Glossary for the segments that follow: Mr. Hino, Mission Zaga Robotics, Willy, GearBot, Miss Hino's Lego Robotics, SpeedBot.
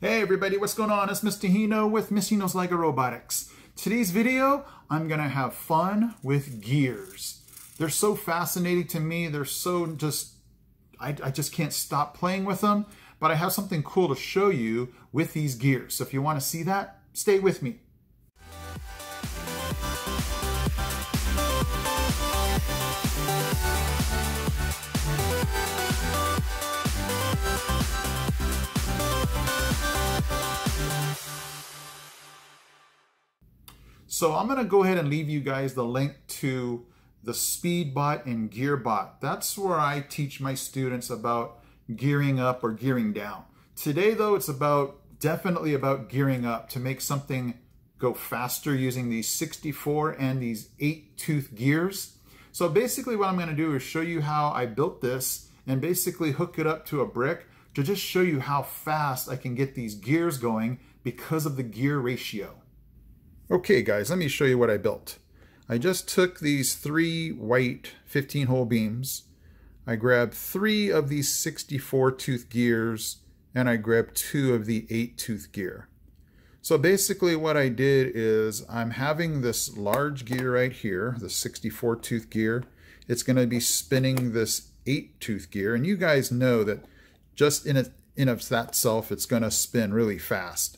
Hey everybody, what's going on? It's Miss Hino with Miss Hino's Lego Robotics. Today's video, I'm gonna have fun with gears. They're so fascinating to me. They're so just, I just can't stop playing with them, but I have something cool to show you with these gears. So if you wanna see that, stay with me. So I'm going to go ahead and leave you guys the link to the SpeedBot and GearBot. That's where I teach my students about gearing up or gearing down. Today though, it's definitely about gearing up to make something go faster using these 64 and these 8-tooth gears. So basically what I'm going to do is show you how I built this and basically hook it up to a brick to just show you how fast I can get these gears going because of the gear ratio. Okay guys, let me show you what I built. I just took these 3 white 15-hole beams, I grabbed 3 of these 64-tooth gears, and I grabbed 2 of the 8-tooth gear. So basically what I did is I'm having this large gear right here, the 64-tooth gear. It's going to be spinning this 8-tooth gear, and you guys know that just in of itself it's going to spin really fast.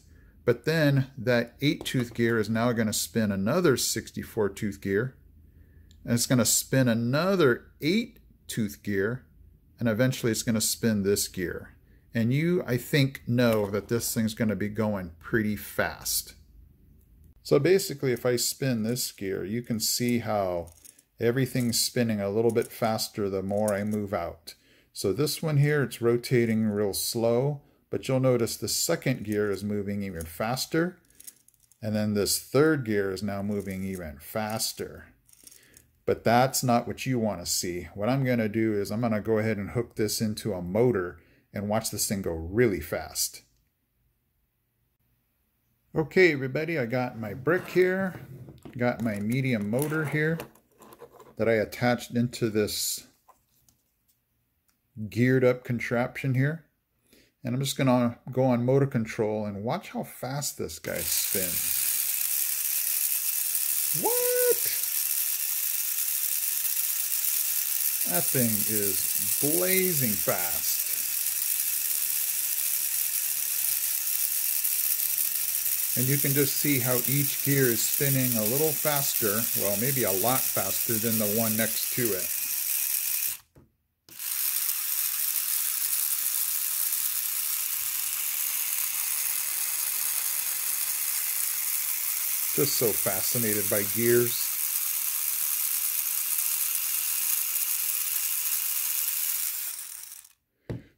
But then that 8-tooth gear is now going to spin another 64-tooth gear, and it's going to spin another 8-tooth gear, and eventually it's going to spin this gear. And you, I think, know that this thing's going to be going pretty fast. So basically, if I spin this gear, you can see how everything's spinning a little bit faster the more I move out. So this one here, it's rotating real slow. But you'll notice the second gear is moving even faster, and then this third gear is now moving even faster. But that's not what you want to see. What I'm going to do is I'm going to go ahead and hook this into a motor and watch this thing go really fast. Okay everybody, I got my brick here, got my medium motor here that I attached into this geared up contraption here. And I'm just going to go on motor control and watch how fast this guy spins. What? That thing is blazing fast. And you can just see how each gear is spinning a little faster, well, maybe a lot faster than the one next to it. Just so fascinated by gears.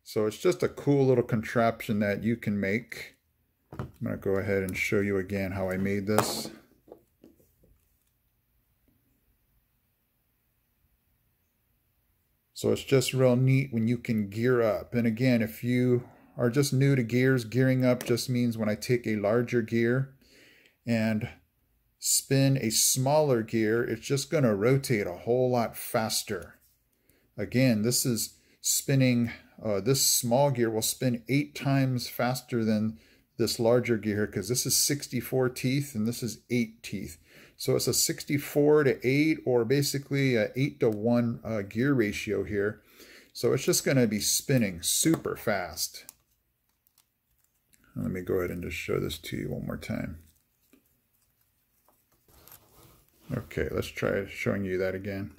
So it's just a cool little contraption that you can make. I'm going to go ahead and show you again how I made this. So it's just real neat when you can gear up. And again, if you are just new to gears, gearing up just means when I take a larger gear and spin a smaller gear, it's just going to rotate a whole lot faster. Again, this is spinning, this small gear will spin 8 times faster than this larger gear because this is 64 teeth and this is 8 teeth. So it's a 64-to-8 or basically a 8-to-1 gear ratio here. So it's just going to be spinning super fast. Let me go ahead and just show this to you one more time. Okay, let's try showing you that again.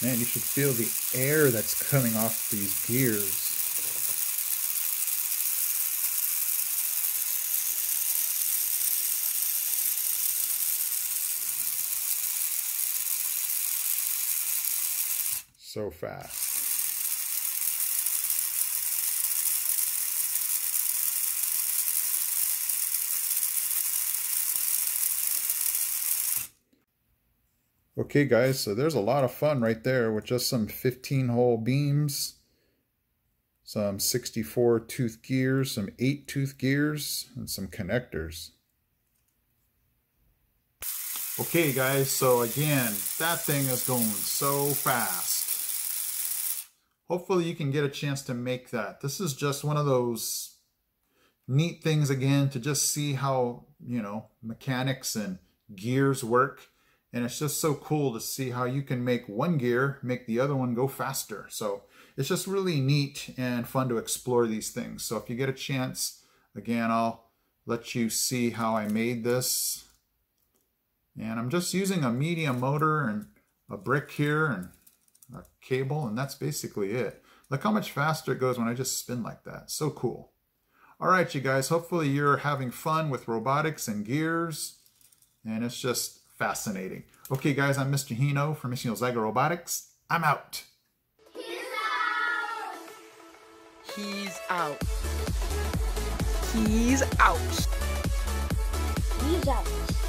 Man, you should feel the air that's coming off these gears. So fast. Okay guys, so there's a lot of fun right there with just some 15-hole beams, some 64 tooth gears, some 8 tooth gears, and some connectors. Okay guys, so again, that thing is going so fast. Hopefully you can get a chance to make that. This is just one of those neat things again to just see how, you know, mechanics and gears work. And it's just so cool to see how you can make one gear, make the other one go faster. So it's just really neat and fun to explore these things. So if you get a chance, again, I'll let you see how I made this. And I'm just using a medium motor and a brick here and a cable, and that's basically it. Look how much faster it goes when I just spin like that. So cool. All right, you guys, hopefully you're having fun with robotics and gears, and it's just fascinating. Okay, guys, I'm Mr. Hino from Mission Zaga Robotics. I'm out. He's out. He's out. He's out. He's out.